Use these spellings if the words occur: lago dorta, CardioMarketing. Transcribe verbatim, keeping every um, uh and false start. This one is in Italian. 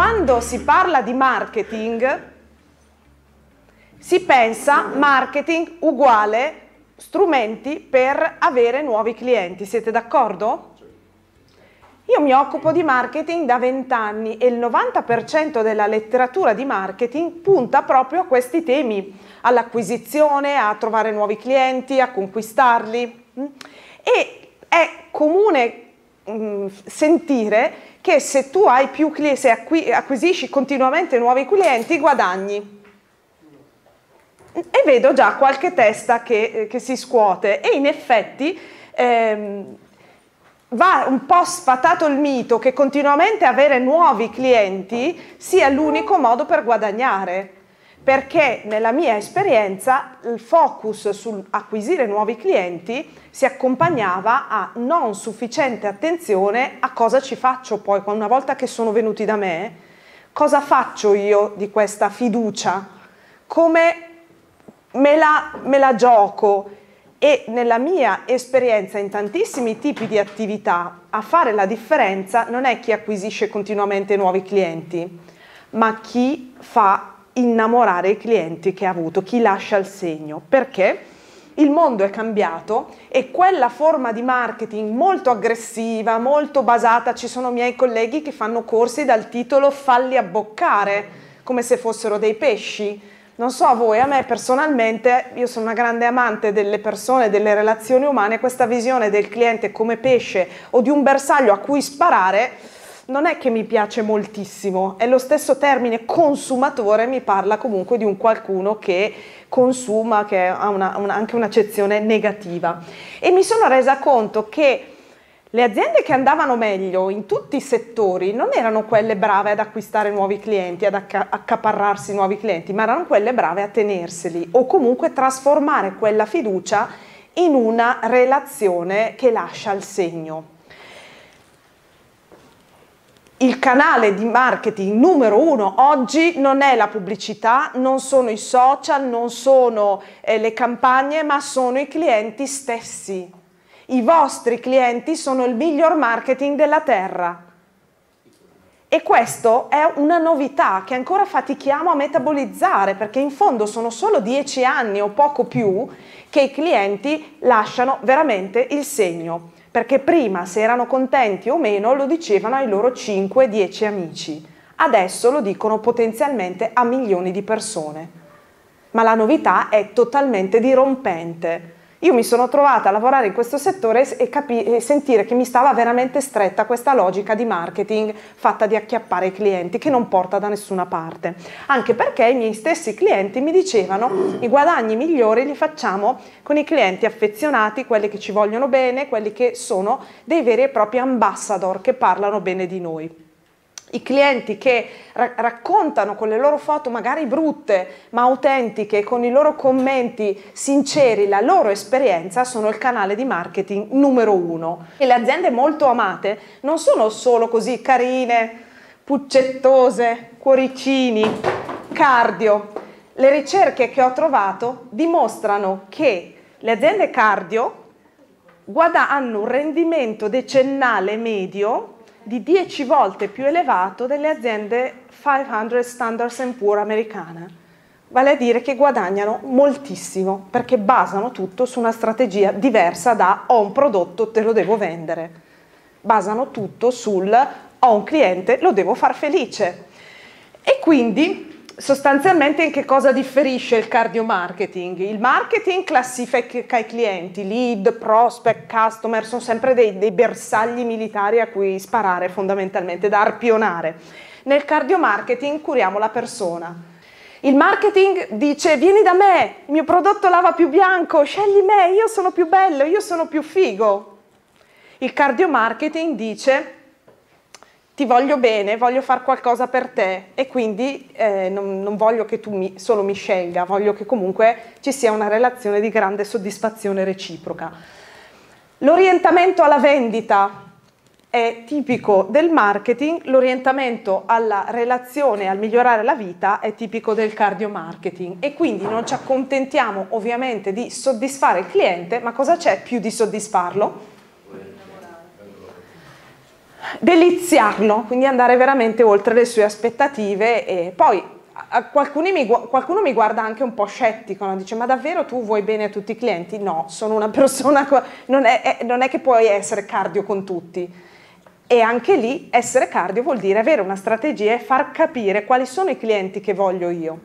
quando si parla di marketing si pensa marketing uguale strumenti per avere nuovi clienti, siete d'accordo? Io mi occupo di marketing da vent'anni e il novanta per cento della letteratura di marketing punta proprio a questi temi, all'acquisizione, a trovare nuovi clienti, a conquistarli. E è comune sentire che se tu hai più clienti, se acquisisci continuamente nuovi clienti, guadagni. E vedo già qualche testa che, che si scuote e in effetti ehm, va un po' sfatato il mito che continuamente avere nuovi clienti sia l'unico modo per guadagnare, perché nella mia esperienza il focus sull'acquisire nuovi clienti si accompagnava a non sufficiente attenzione a cosa ci faccio poi una volta che sono venuti da me, cosa faccio io di questa fiducia, come Me la, me la gioco. E nella mia esperienza in tantissimi tipi di attività a fare la differenza non è chi acquisisce continuamente nuovi clienti, ma chi fa innamorare i clienti che ha avuto, chi lascia il segno, perché il mondo è cambiato e quella forma di marketing molto aggressiva, molto basata, ci sono miei colleghi che fanno corsi dal titolo "Falli abboccare", come se fossero dei pesci. Non so a voi, a me personalmente, io sono una grande amante delle persone, delle relazioni umane, questa visione del cliente come pesce o di un bersaglio a cui sparare non è che mi piace moltissimo. E lo stesso termine consumatore mi parla comunque di un qualcuno che consuma, che ha una, una, anche un'accezione negativa. E mi sono resa conto che le aziende che andavano meglio in tutti i settori non erano quelle brave ad acquistare nuovi clienti, ad acca accaparrarsi nuovi clienti, ma erano quelle brave a tenerseli o comunque trasformare quella fiducia in una relazione che lascia il segno. Il canale di marketing numero uno oggi non è la pubblicità, non sono i social, non sono eh, le campagne, ma sono i clienti stessi. I vostri clienti sono il miglior marketing della terra e questo è una novità che ancora fatichiamo a metabolizzare, perché in fondo sono solo dieci anni o poco più che i clienti lasciano veramente il segno, perché prima se erano contenti o meno lo dicevano ai loro cinque dieci amici, adesso lo dicono potenzialmente a milioni di persone, ma la novità è totalmente dirompente. Io mi sono trovata a lavorare in questo settore e, e sentire che mi stava veramente stretta questa logica di marketing fatta di acchiappare i clienti che non porta da nessuna parte, anche perché i miei stessi clienti mi dicevano i guadagni migliori li facciamo con i clienti affezionati, quelli che ci vogliono bene, quelli che sono dei veri e propri ambassador che parlano bene di noi. I clienti che ra- raccontano con le loro foto magari brutte ma autentiche, con i loro commenti sinceri, la loro esperienza, sono il canale di marketing numero uno. E le aziende molto amate non sono solo così carine, puccettose, cuoricini, cardio. Le ricerche che ho trovato dimostrano che le aziende cardio hanno un rendimento decennale medio di dieci volte più elevato delle aziende cinquecento Standard and Poor's americana, vale a dire che guadagnano moltissimo perché basano tutto su una strategia diversa da ho un prodotto, te lo devo vendere, basano tutto sul ho un cliente, lo devo far felice. E quindi sostanzialmente in che cosa differisce il cardiomarketing? Il marketing classifica i clienti, lead, prospect, customer, sono sempre dei, dei bersagli militari a cui sparare fondamentalmente, da arpionare. Nel cardiomarketing curiamo la persona. Il marketing dice vieni da me, il mio prodotto lava più bianco, scegli me, io sono più bello, io sono più figo. Il cardiomarketing dice ti voglio bene, voglio fare qualcosa per te e quindi eh, non, non voglio che tu mi, solo mi scelga, voglio che comunque ci sia una relazione di grande soddisfazione reciproca. L'orientamento alla vendita è tipico del marketing, l'orientamento alla relazione, al migliorare la vita è tipico del cardiomarketing e quindi non ci accontentiamo ovviamente di soddisfare il cliente, ma cosa c'è più di soddisfarlo? deliziarlo, quindi andare veramente oltre le sue aspettative. E poi Qualcuno mi, qualcuno mi guarda anche un po' scettico, no? Dice: ma davvero tu vuoi bene a tutti i clienti? No, sono una persona, non è, non è che puoi essere cardio con tutti. E anche lì essere cardio vuol dire avere una strategia e far capire quali sono i clienti che voglio io.